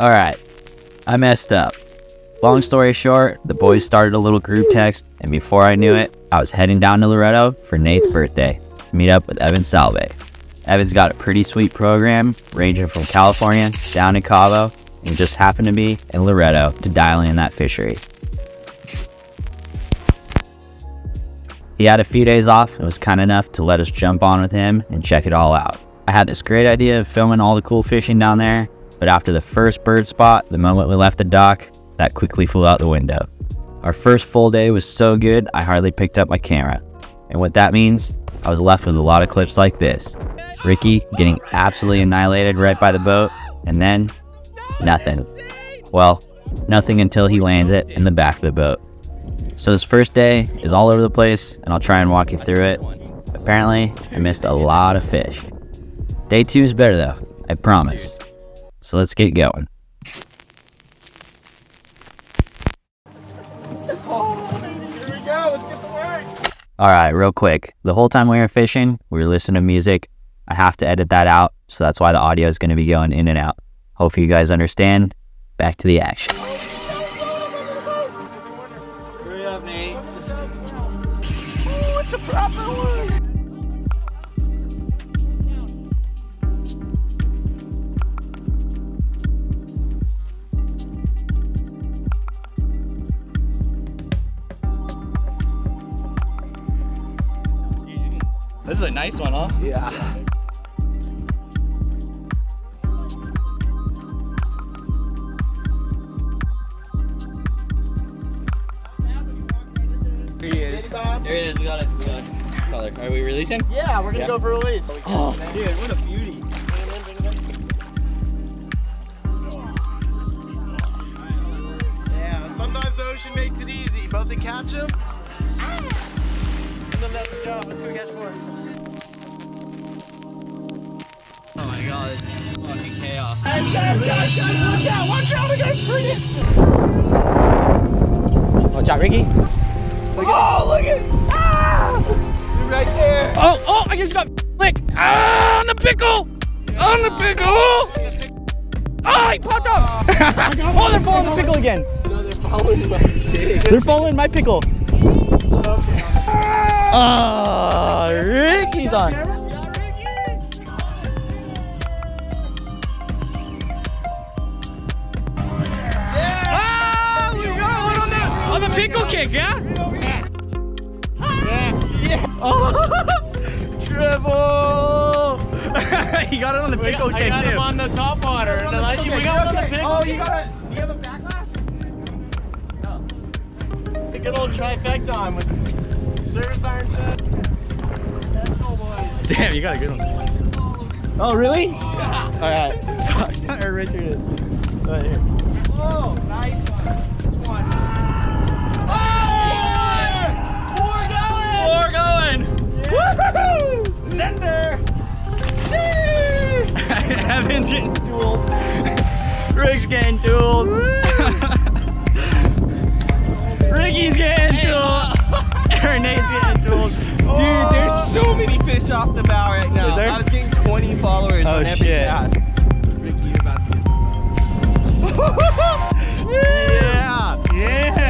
Alright, I messed up. Long story short, the boys started a little group text, and before I knew it, I was heading down to Loreto for Nate's birthday to meet up with Evan Salvay. Evan's got a pretty sweet program, ranging from California down to Cabo, and we just happened to be in Loreto to dial in that fishery. He had a few days off and was kind enough to let us jump on with him and check it all out. I had this great idea of filming all the cool fishing down there, but after the first bird spot, the moment we left the dock, that quickly flew out the window. Our first full day was so good, I hardly picked up my camera. And what that means, I was left with a lot of clips like this. Ricky getting absolutely annihilated right by the boat, and then nothing. Well, nothing until he lands it in the back of the boat. So this first day is all over the place, and I'll try and walk you through it. Apparently, I missed a lot of fish. Day 2 is better though, I promise. So let's get going. Alright, real quick, the whole time we were fishing, we were listening to music. I have to edit that out, so that's why the audio is going to be going in and out. Hopefully you guys understand. Back to the action. Hurry up, Nate. Oh, it's a proper one. This is a nice one, huh? Yeah. There it is, we got it. Color. Are we releasing? Yeah, we're gonna go for release. Oh, dude, what a beauty. Yeah, sometimes the ocean makes it easy. Both they catch them, and then that's the job. Let's go catch more. Oh my god, this is fucking chaos. Yeah, watch out, we got it. Watch out, Ricky. Oh, look at it! Ah! You're right there! Oh, I just got flicked! Ah, on the pickle! Yeah. On the pickle! Oh, he popped up! Oh, they're following the pickle again! No, they're following my jig. They're following my pickle! Ah, oh, Ricky's on! Yeah. Oh, we got one on the pickle kick, yeah? Oh, Triple! He got it on the pickle kick, too. I got him on the top water. Oh, you got it. You have a backlash? No. The good old trifecta on with service iron set. Damn, you got a good one. Oh, really? Yeah. Alright. Fuck. Where Richard is. Right here. Oh, nice one. This one. Woohoo! Zender! Evan's getting dueled. Rick's getting dueled. Ricky's getting dueled. Nate's getting dueled. Dude, there's so many fish off the bow right now. I was getting 20 followers on every cast. Ricky, you're about to get spooled. Yeah!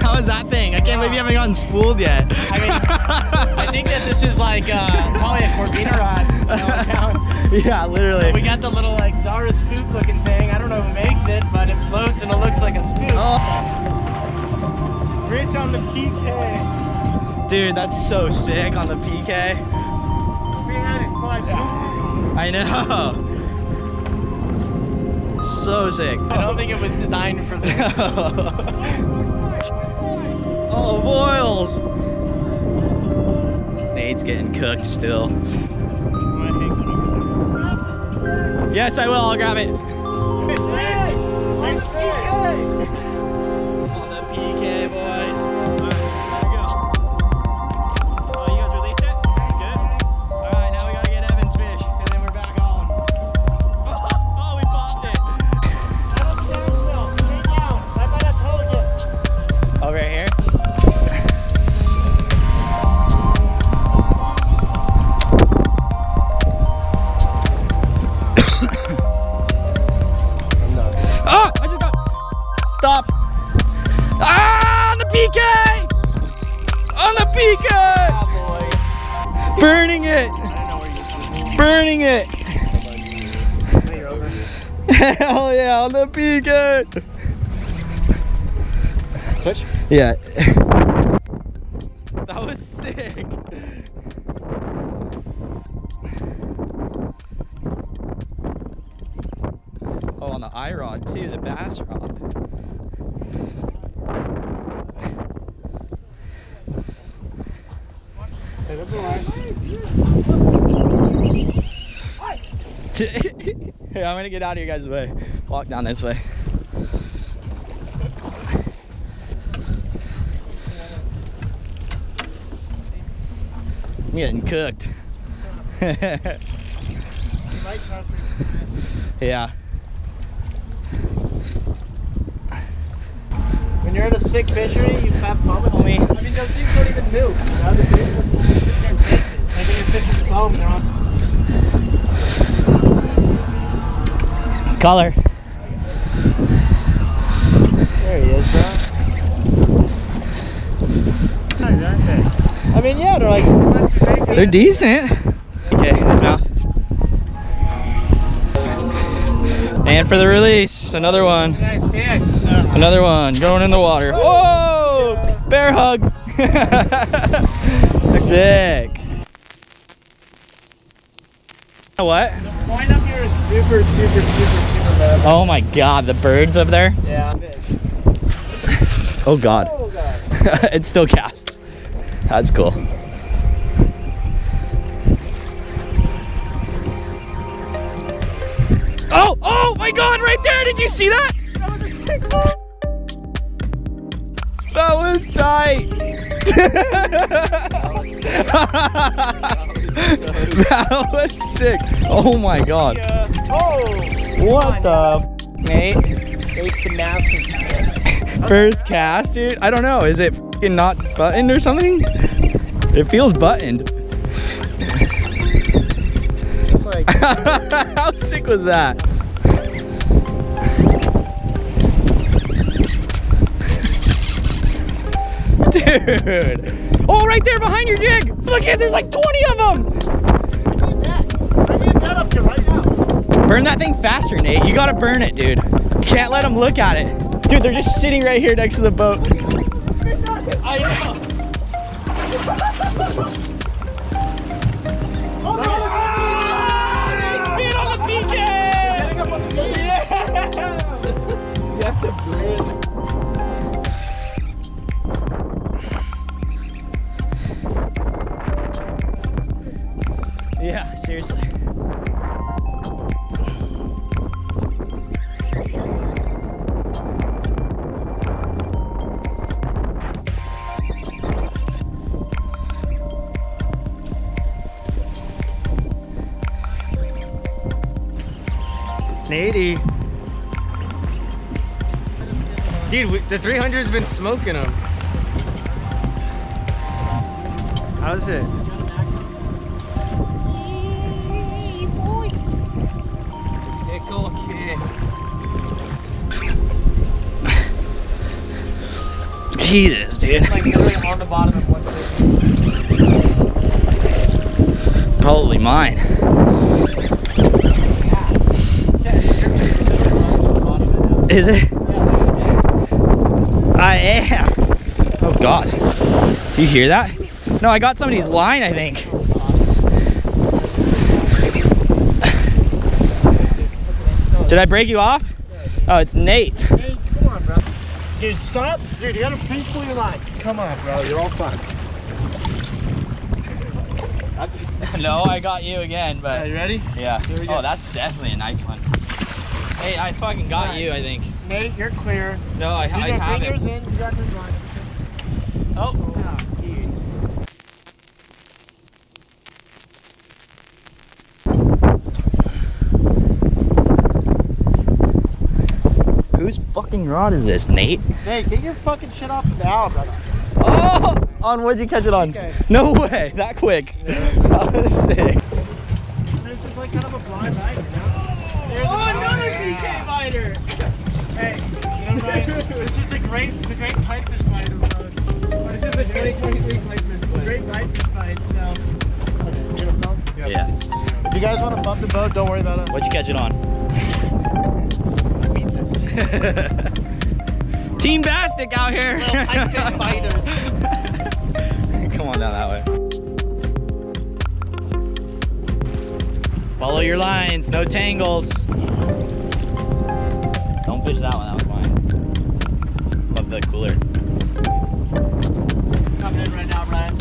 How was that thing? I can't believe you haven't gotten spooled yet. I mean, I think that this is like probably a Corvina rod. Yeah, literally. So we got the little like Zara spook looking thing. I don't know who makes it, but it floats and it looks like a spook. Oh. Rich on the PK. Dude, that's so sick on the PK. We had it quite bad. I know. So sick. I don't think it was designed for this. Oh, boils! Nate's getting cooked still. Yes, I will. I'll grab it. On the PK, boys. Mika! Oh, boy. Burning it! Burning it! Hell yeah, on the Pika! Switch? Yeah. That was sick! Oh, on the I-rod too, the bass rod. Hey, I'm gonna get out of you guys' way. Walk down this way. I'm getting cooked. Yeah. When you're at a sick fishery, you have fun with me. I mean, those dudes don't even move. I think they're fishing foam. They're on. Color. There he is, bro. Nice, aren't they? I mean, yeah, they're like. They're decent. Okay, that's mouth. And for the release, another one. Another one going in the water. Whoa! Bear hug! Sick. What? The point up here is super, super, super, super bad. Oh my god, the birds up there? Yeah, fish. Oh god. Oh god. It still casts. That's cool. Oh! Oh my god, right there! Did you see that? That was a sick one! That was tight! That was sick. That was sick! Oh my god. Yeah. Oh! What the mate? First cast, dude? I don't know. Is it f***ing not buttoned or something? It feels buttoned. How sick was that? Dude! Oh, right there behind your jig! Look at, there's like 20 of them! I need that. I need that up here right now. Burn that thing faster, Nate. You gotta burn it, dude. You can't let them look at it. Dude, they're just sitting right here next to the boat. I know. Yeah, seriously. An 80. Dude, the 300's been smoking them. How's it? Jesus, dude. It's like literally on the bottom of one. Probably mine. Is it? I am. Oh god. Do you hear that? No, I got somebody's line, I think. Did I break you off? Oh, it's Nate. Nate, come on, bro. Dude, stop. Dude, you gotta pull your line. Come on, bro. You're all fucked. No, I got you again, but. Are you ready? Yeah. Oh, that's definitely a nice one. Hey, I fucking got you, I think. Nate, you're clear. No, I have it. You got your line. Oh. No, dude. Whose fucking rod is this, Nate? Nate, get your fucking shit off now, brother. Oh! On what'd you catch it on? Okay. No way, that quick. Yeah. That was sick. There's just like kind of a blind light, you know? Another PK biter! Hey, you know right? This is the great pipefish biter. This is the 2023 pipefish biter. you guys want to bump the boat, don't worry about it. What'd you catch it on? I beat this. Team Bastic out here. Little pipe fish fighters. Come on down that way. Follow your lines, no tangles. Don't fish that one, that was mine. Love the cooler. It's coming in right now, Ryan.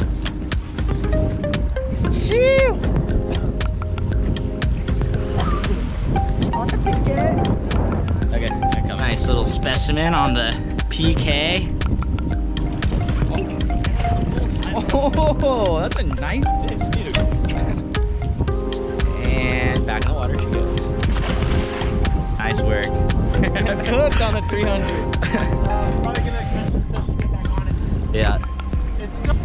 Shoo! Okay, there comes. Nice little specimen on the PK. Oh, that's a nice fish, dude. And back in the water she goes. Nice work. Cooked on the 300. Probably gonna catch this fish and get back on it. Yeah. It's still.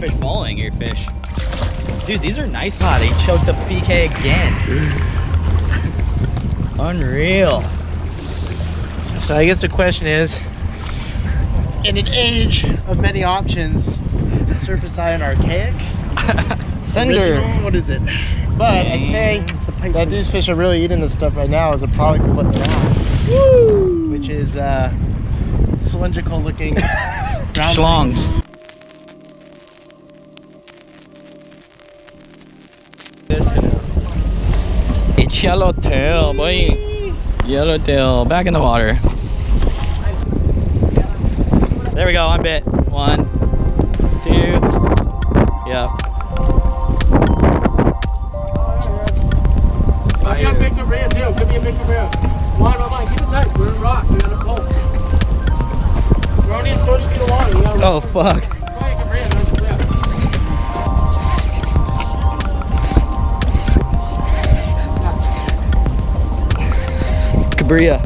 Fish following your fish. Dude, these are nice. Ah, they choked the PK again. Unreal. So I guess the question is, in an age of many options, is a surface island archaic? Sender. Original? What is it? But I'd say that these fish are really eating this stuff right now is a product of what they're on. Woo! Which is cylindrical looking schlongs. It's yellowtail, boy. Yellowtail, back in the water. There we go, I'm bit. 1, 2, yep. Give me a big array, too. Give me a big array. One, oh my, keep it tight. We're in rock, we're in a pole. We're only 30 feet along. We gotta fuck. Cabria.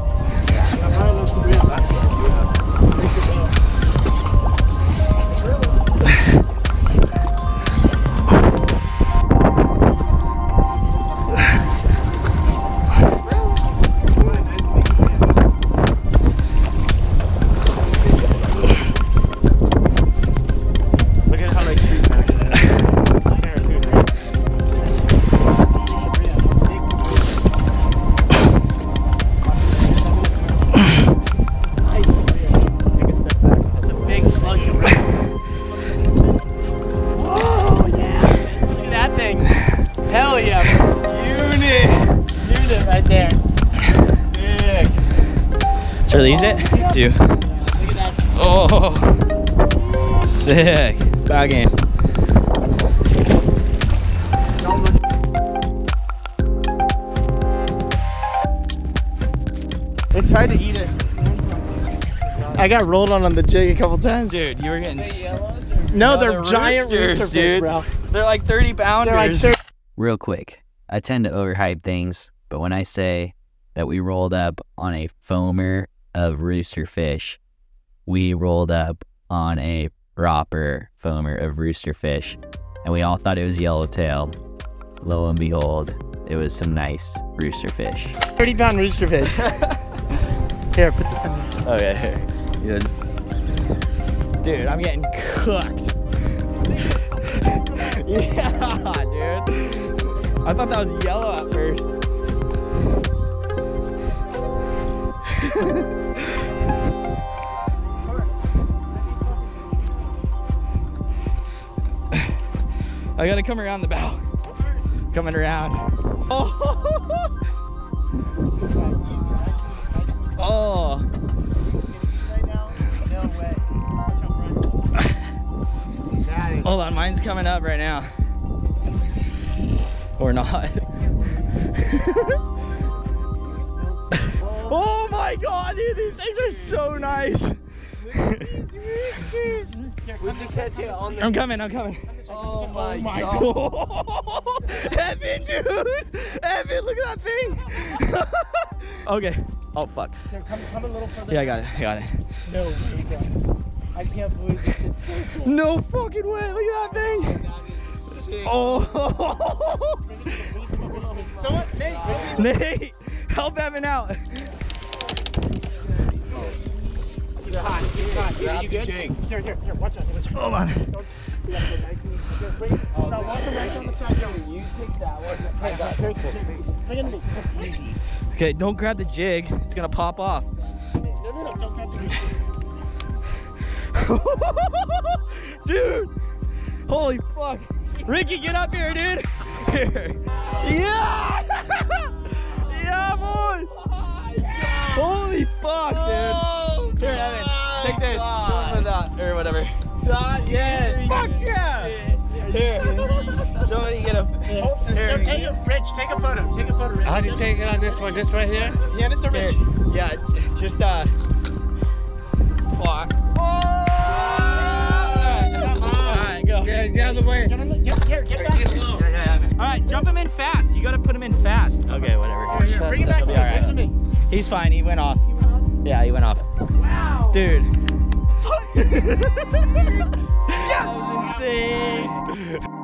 Release it? Dude. Oh, sick. Back in. They tried to eat it. I got rolled on the jig a couple times. Dude, you were getting. No, they're giant roosters, dude. Bro. They're like 30 pounders. Like 30. Real quick, I tend to overhype things, but when I say that we rolled up on a foamer of rooster fish, we rolled up on a proper foamer of rooster fish, and we all thought it was yellowtail. Lo and behold, it was some nice rooster fish. 30-pound rooster fish. Here, put this in. Okay, here. Yeah. Dude, I'm getting cooked. Yeah, dude. I thought that was yellow at first. I gotta come around the bow. Coming around. Oh. Oh. Hold on, mine's coming up right now. Or not. Oh my god, dude, these things are so nice. Look at these roosters. I'm coming. Oh my god. Evan, dude. Evan, look at that thing. Okay. Oh, fuck. Here, come a little further. Yeah, I got it. No way, I can't believe this. No fucking way. Look at that thing. sick. Oh! Someone, Nate, help Evan out. He's hot. He's hot. Grab you good? Jake. Here, watch out. Hold on. You gotta get nice and easy. Oh, now walk around on the side. You take that one. I got this one. Okay, don't grab the jig. It's gonna pop off. No, don't grab the jig. Dude, holy fuck. Ricky, get up here, dude. Here. Yeah! Yeah, boys! Oh, yeah. Holy fuck, oh, dude. Here, Evan, take this. Or that, or whatever. Not yes. Fuck yeah! Yeah. Here. Somebody get a... Oh, here. No, take a, Rich, take a photo. Take a photo, Rich. How do you take it on this one? Just right here? Hand it to Rich. Here. Yeah, just, fuck. Get the other way. Get low. All right, jump him in fast. You got to put him in fast. Okay, whatever. Here, bring him back to me. Right. Bring him to me. He's fine. He went off. He went off? Yeah, he went off. Wow. Dude. That was insane.